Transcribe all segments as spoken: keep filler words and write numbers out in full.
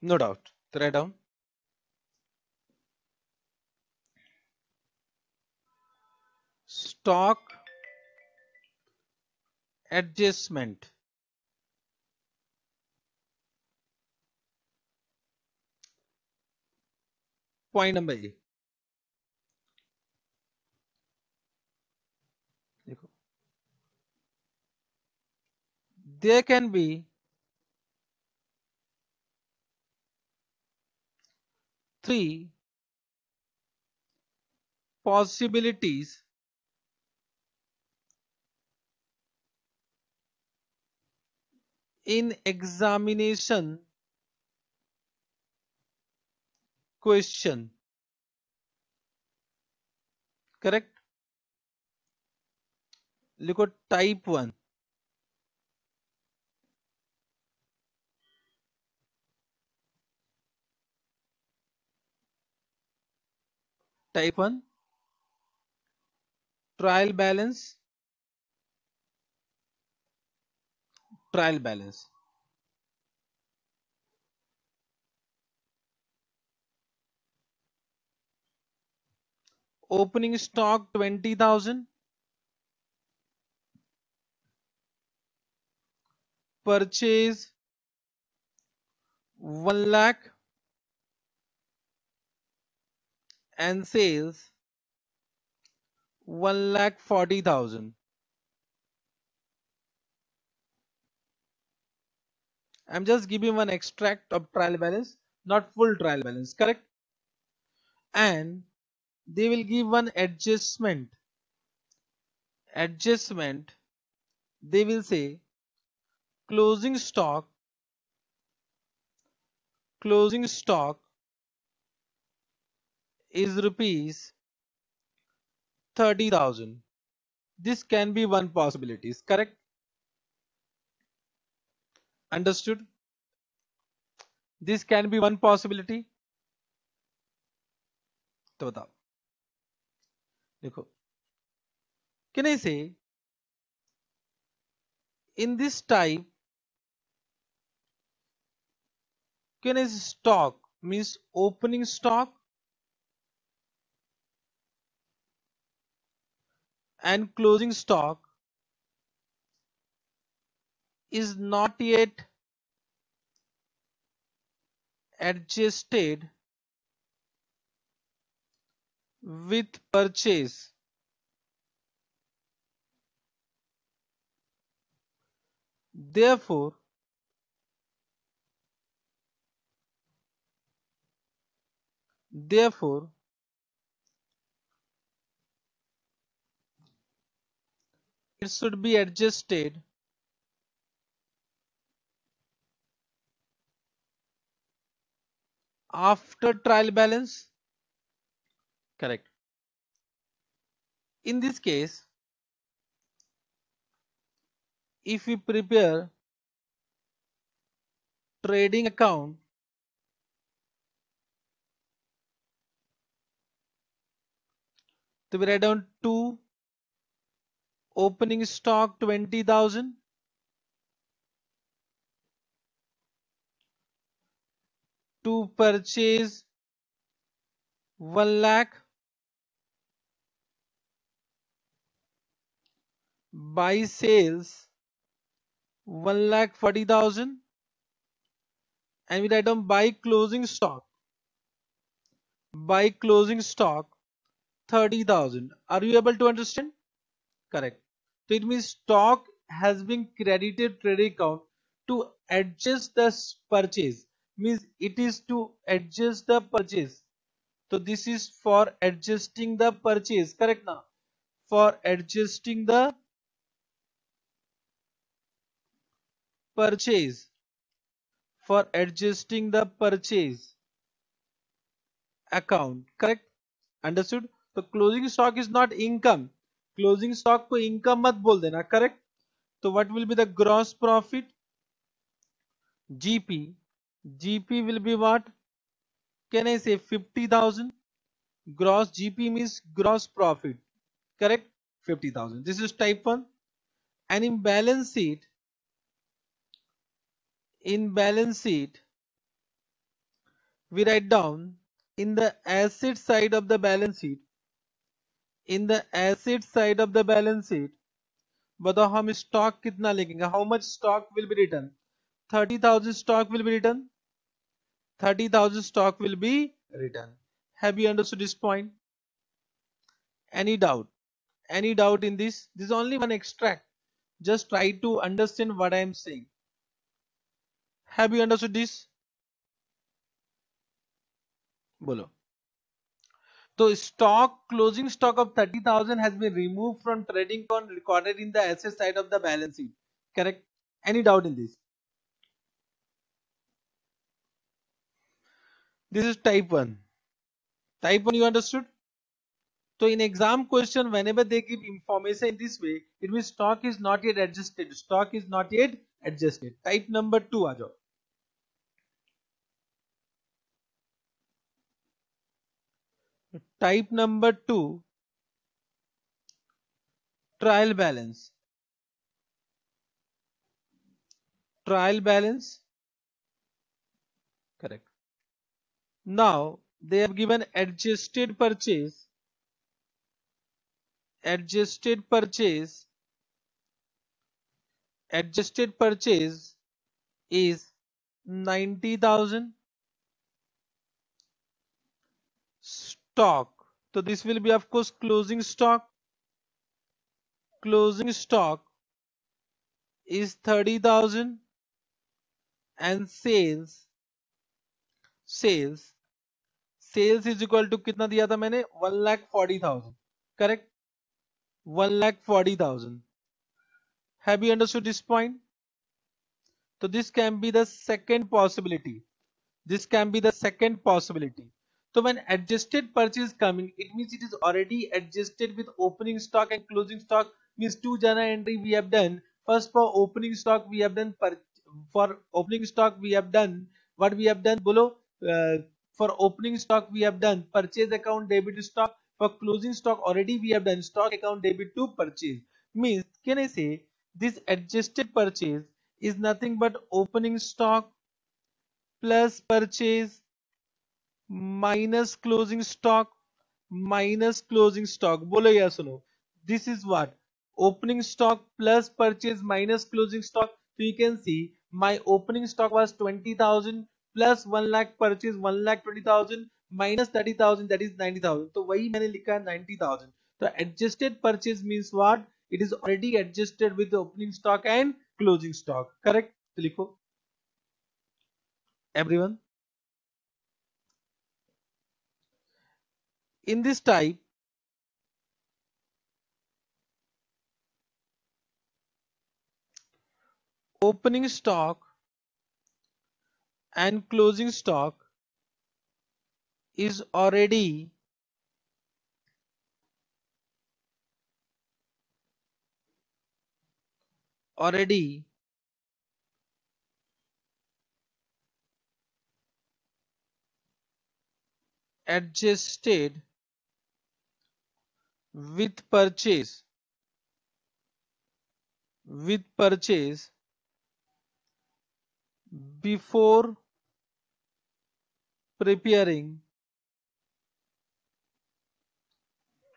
No doubt. Try down. Stock adjustment. Point number A. There can be three possibilities in examination question. Correct? लिखो type one, type one trial balance, trial balance opening stock twenty thousand, purchase one lakh and sales one lakh forty thousand. I'm just giving one extract of trial balance, not full trial balance, correct? And they will give one adjustment. Adjustment, they will say closing stock, closing stock is rupees thirty thousand. This can be one possibility, is correct? Understood? This can be one possibility. तो बताओ, देखो, can I say in this type? Can I say stock means opening stock and closing stock is not yet adjusted with purchase. Therefore, therefore it should be adjusted after trial balance, correct? In this case, if we prepare trading account, to write down two opening stock twenty thousand, to purchase one lakh, buy sales one lakh forty thousand, and we write down buy closing stock, buy closing stock thirty thousand. Are you able to understand? Correct. So it means stock has been credited trading account to adjust the purchase, means it is to adjust the purchase. So this is for adjusting the purchase, correct na? For adjusting the purchase, for adjusting the purchase account, correct? Understood? So closing stock is not income. Closing stock को income मत बोल देना, correct? So what will be the gross profit? G P. G P will be what? Can I say fifty thousand? Gross G P means gross profit, correct? fifty thousand. This is type one. And in balance sheet, in balance sheet, we write down in the asset side of the balance sheet, in the asset side of the balance sheet, बताओ हम stock कितना लेंगे, how much stock will be written? Thirty thousand stock will be return, thirty thousand stock will be return. Have you understood this point? Any doubt? Any doubt in this? This is only one extract. Just try to understand what I am saying. Have you understood this? बोलो. तो stock, closing stock of thirty thousand has been removed from trading account recorded in the asset side of the balance sheet. Correct? Any doubt in this? This is type one. Type one you understood? So in exam question, whenever they give information in this way, it means stock is not yet adjusted. Stock is not yet adjusted. Type number two आ जाओ. Type number two, trial balance. Trial balance. Correct. Now they have given adjusted purchase. Adjusted purchase. Adjusted purchase is ninety thousand. Stock. So this will be of course closing stock. Closing stock is thirty thousand, and sales. Sales. Sales is equal to कितना दिया था मैंने? One lakh forty thousand. Correct? One lakh forty thousand. Have you understood this point? So this can be the second possibility. This can be the second possibility. So when adjusted purchase coming, it means it is already adjusted with opening stock and closing stock. Means two jana entry we have done. First for opening stock we have done per, for opening stock we have done what we have done. Bolo uh, for opening stock we have done purchase account debit to stock. For closing stock already we have done stock account debit to purchase. Means can I say this adjusted purchase is nothing but opening stock plus purchase minus closing stock minus closing stock. बोलो या सुनो. This is what opening stock plus purchase minus closing stock. So you can see my opening stock was twenty thousand plus one lakh purchase one lakh twenty thousand minus thirty thousand that is ninety thousand. तो वही मैंने लिखा है ninety thousand. तो adjusted purchase means what? It is already adjusted with the opening stock and closing stock. Correct? तो लिखो. Everyone. In this type, opening stock and closing stock is already already adjusted with purchase with purchase before preparing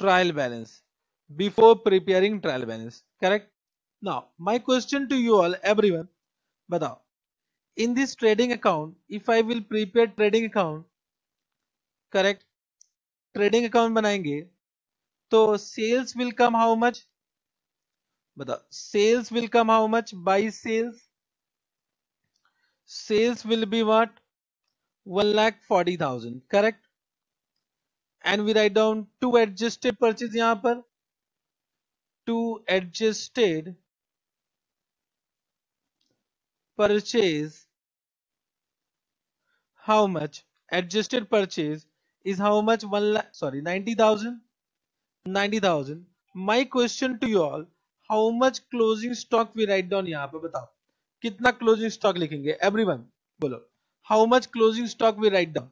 trial balance before preparing trial balance. Correct? Now my question to you all, everyone, batao, in this trading account, if I will prepare trading account, correct, trading account बनाएंगे तो sales will come how much? बताओ. Sales will come how much? By sales. Sales will be what? One lakh forty thousand. Correct? And we write down two adjusted purchase यहाँ पर. Two adjusted purchase. How much? Adjusted purchase is how much? One lakh. Sorry, ninety thousand. ninety thousand. My question to you all, how much closing stock we write down यहाँ पे बताओ. कितना closing stock लिखेंगे? Everyone बोलो. How much closing stock we write down?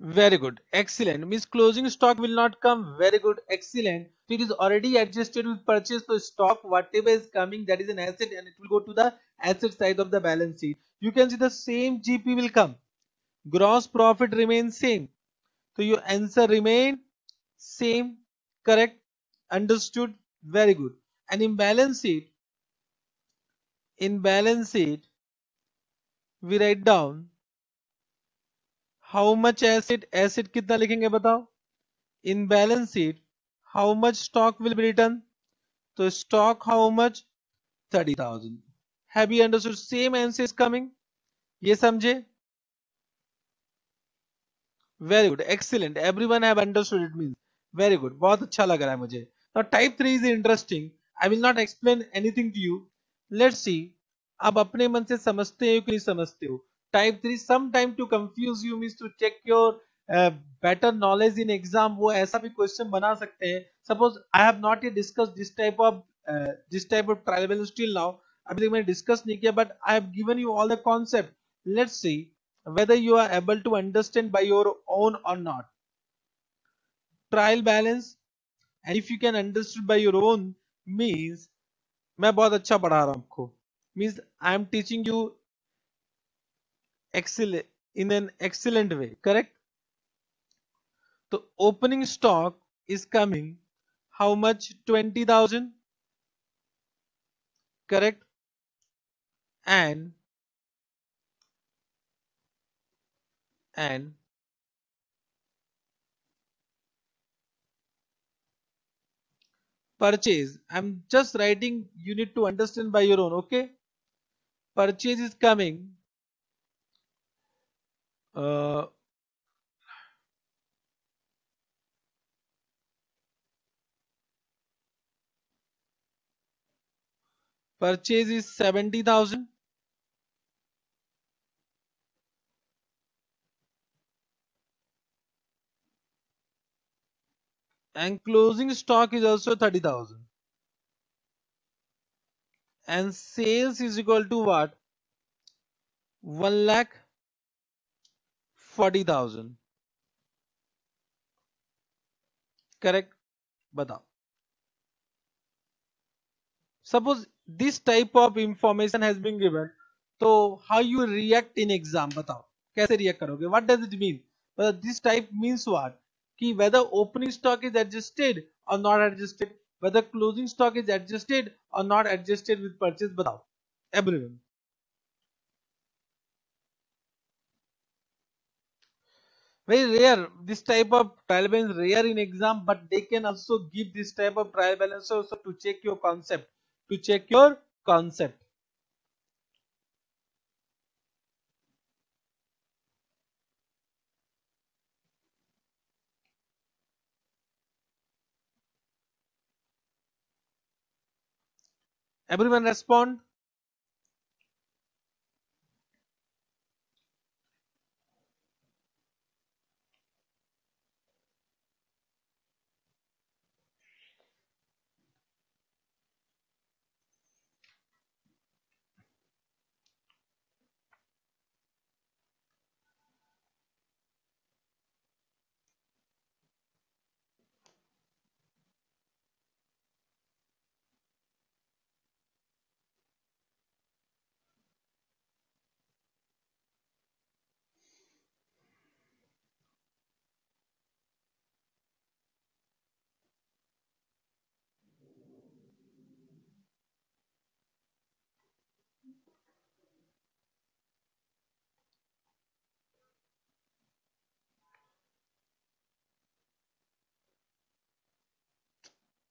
Very good, excellent. Means closing stock will not come. Very good, excellent. So it is already adjusted with purchase. So stock whatever is coming, that is an asset, and it will go to the asset side of the balance sheet. You can see the same G P will come. Gross profit remains same. So your answer remain same. Correct, understood. Very good. And in balance sheet, in balance sheet, we write down. How much acid acid कितना लिखेंगे बताओ in balance sheet how much stock will be return तो stock how much thirty thousand have you understood same answer is coming ये समझे very good excellent everyone have understood it means very good बहुत अच्छा लग रहा है मुझे now type three is interesting I will not explain anything to you let's see आप अपने मन से समझते हो कि नहीं समझते हो type three sometime to confuse you means to check your better knowledge in exam वो ऐसा भी क्वेश्चन बना सकते हैं suppose I have not yet discussed this type of this type of trial balance till now अभी तक मैंने discuss नहीं किया but I have given you all the concept let's see whether you are able to understand by your own or not trial balance and if you can understand by your own means मैं बहुत अच्छा पढ़ा रहा हूँ आपको means I am teaching you Excellent in an excellent way, correct? So opening stock is coming. How much? Twenty thousand, correct? And and purchase. I'm just writing. You need to understand by your own. Okay? Purchase is coming. Uh, purchase is seventy thousand. And closing stock is also thirty thousand. And sales is equal to what? One lakh. Forty thousand correct बताओ suppose this type of information has been given तो how you react in exam बताओ कैसे react करोगे what does it mean मतलब this type means what कि whether opening stock is adjusted or not adjusted whether closing stock is adjusted or not adjusted with purchase बताओ everyone Very rare. This type of trial balance rare in exam, but they can also give this type of trial balance also to check your concept. To check your concept. Everyone respond.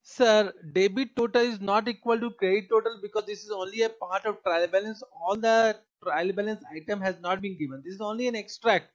Sir, debit total is not equal to credit total because this is only a part of trial balance. All the trial balance item has not been given. This is only an extract.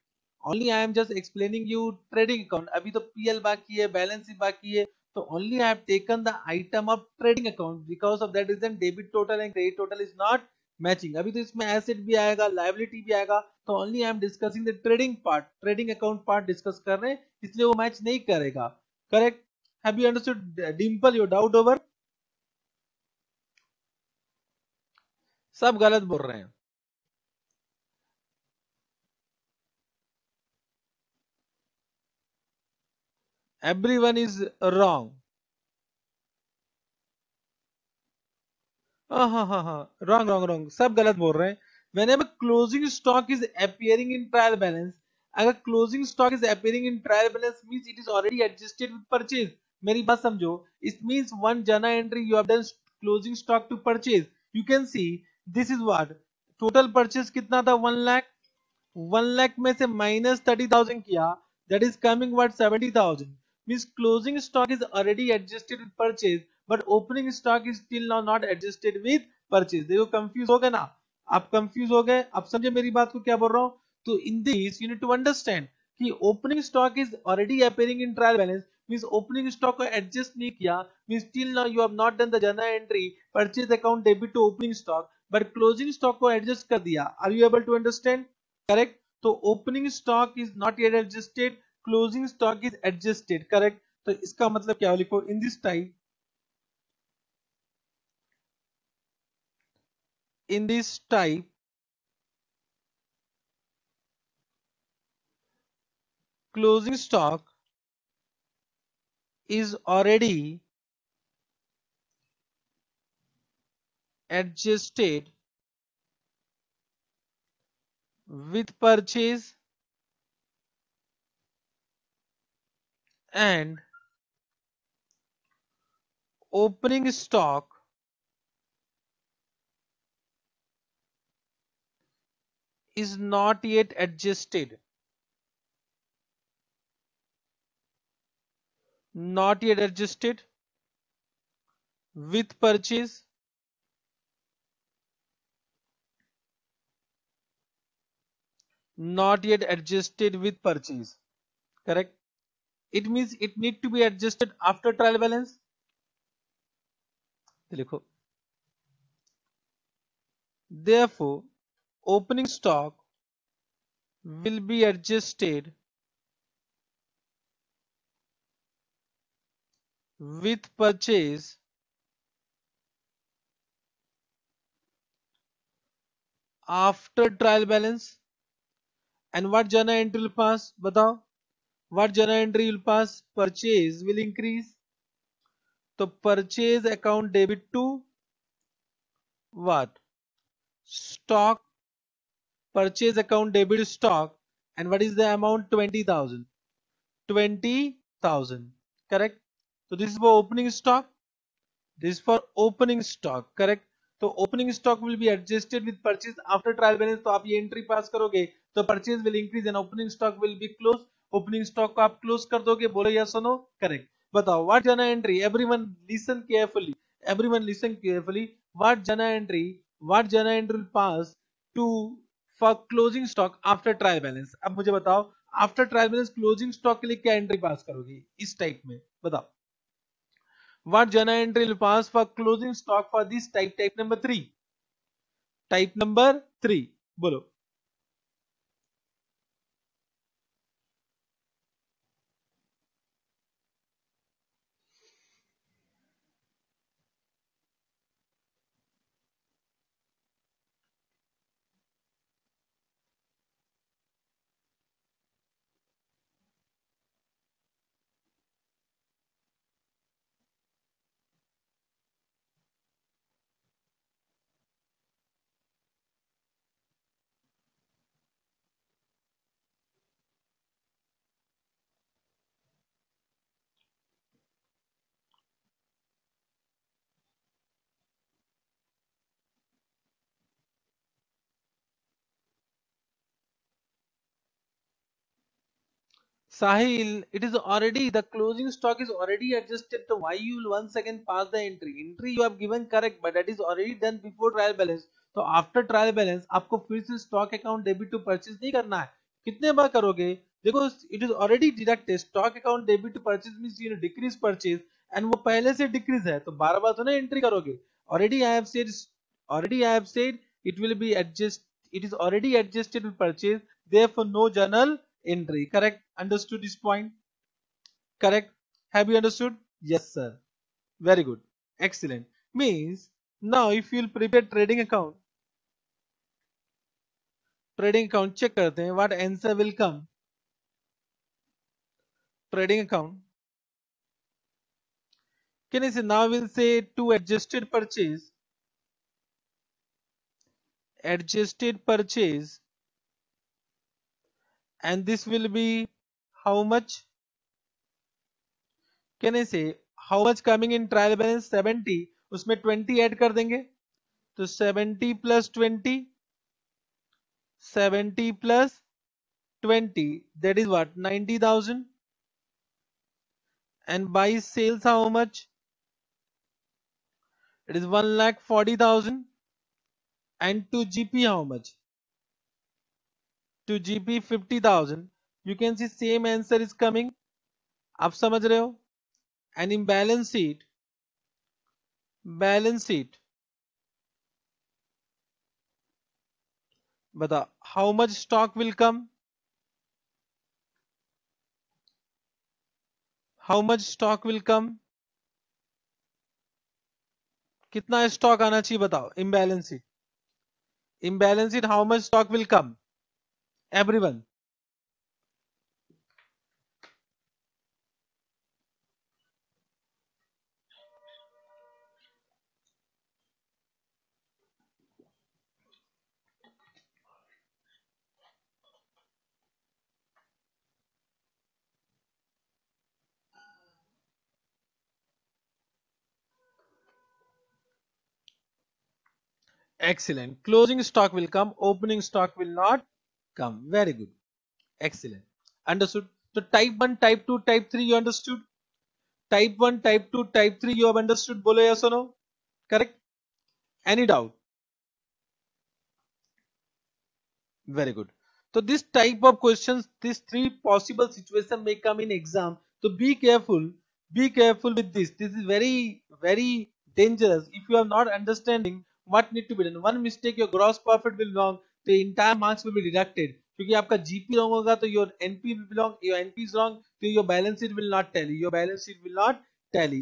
Only I am just explaining you trading account. अभी तो P L बाकी है, balance ही बाकी है. So only I have taken the item of trading account. Because of that reason, debit total and credit total is not matching. अभी तो इसमें asset भी आएगा, liability भी आएगा. So only I am discussing the trading part, trading account part discuss कर रहे हैं. इसलिए वो match नहीं करेगा. Correct? Have you understood, Dimple? Your doubt over? सब गलत बोल रहे हैं. everyone is wrong. हाँ हाँ हाँ हाँ wrong wrong wrong, सब गलत बोल रहे हैं. Whenever closing stock is appearing in trial balance, अगर closing stock is appearing in trial balance means it is already adjusted with purchase. मेरी बात समझो. It means one jana entry you have done closing stock to purchase. You can see this is what total purchase कितना था one lakh. One lakh में से minus thirty thousand किया. That is coming what seventy thousand. Means closing stock is already adjusted with purchase, but opening stock is still now not adjusted with purchase. देखो confuse हो गए ना? आप confuse हो गए? आप समझे मेरी बात को क्या बोल रहा हूँ? तो in this you need to understand कि opening stock is already appearing in trial balance. Means opening stock को adjust नहीं किया. Means till now you have not done the jana entry, purchase account debit to opening stock, but closing stock को adjust कर दिया. Are you able to understand? Correct? तो opening stock is not yet adjusted, closing stock is adjusted. Correct? तो इसका मतलब क्या हो लिखो in this type. In this type, closing stock is already adjusted with purchase and opening stock is not yet adjusted, not yet adjusted with purchase not yet adjusted with purchase. Correct? It means it need to be adjusted after trial balance. लिखो, therefore opening stock will be adjusted with purchase after trial balance. And what jana entry will pass? बताओ, what jana entry will pass? Purchase will increase. तो purchase account debit to what? Stock. Purchase account debit stock. And what is the amount? twenty thousand. twenty thousand. Correct? So this is for opening stock. This is for opening stock. Correct? So opening stock will be adjusted with purchase after trial balance. तो आप ये entry pass करोगे तो purchase will increase and opening stock will be closed. Opening stock को आप close कर दोगे, बोलो या सुनो. Correct? बताओ what jana entry? Everyone listen carefully. Everyone listen carefully. What jana entry? What jana entry will pass to for closing stock after trial balance? अब मुझे बताओ after trial balance closing stock के लिए क्या entry pass करोगे इस type में? बताओ what jana entry will pass for closing stock for this type, type number three. Type number three. बोलो. Sahil, it is already, the closing stock is already adjusted. So why you will once again pass the entry? Entry you have given correct, but that is already done before trial balance. So after trial balance आपको फिर से stock account debit to purchase नहीं करना है. कितने बार करोगे? देखो, it is already deducted. Stock account debit to purchase means you know decrease purchase and वो पहले से decrease है. तो बार बार तो ना entry करोगे. Already I have said, already I have said it will be adjust, it is already adjusted with purchase. Therefore no journal entry. Correct? Understood this point? Correct? Have you understood? Yes sir. Very good. Excellent. Means now if you will prepare trading account, trading account check करते हैं what answer will come. Trading account Okay, so now we'll say to adjusted purchase. Adjusted purchase. And this will be how much? Can I say how much coming in trial balance seventy? उसमें twenty add कर देंगे तो seventy plus twenty seventy plus twenty that is what ninety thousand and by sales how much it is one lakh forty thousand and to GP how much to GP fifty thousand you can see same answer is coming आप समझ रहे हो and in balance sheet balance sheet बता how much stock will come how much stock will come कितना stock आना चाहिए बताओ imbalance sheet in balance sheet how much stock will come everyone Excellent. Closing stock will come. Opening stock will not come. Very good. Excellent. Understood. So type one, type two, type three you understood. Type one, type two, type three you have understood. Bolo yes or no? Correct. Any doubt? Very good. So this type of questions, these three possible situations may come in exam. So be careful. Be careful with this. This is very, very dangerous. If you are not understanding. What need to be done? One mistake, your gross profit will wrong. The entire marks will be deducted. क्योंकि आपका G P wrong होगा तो your N P will be wrong. Your N P is wrong, तो your balance sheet will not tally. Your balance sheet will not tally.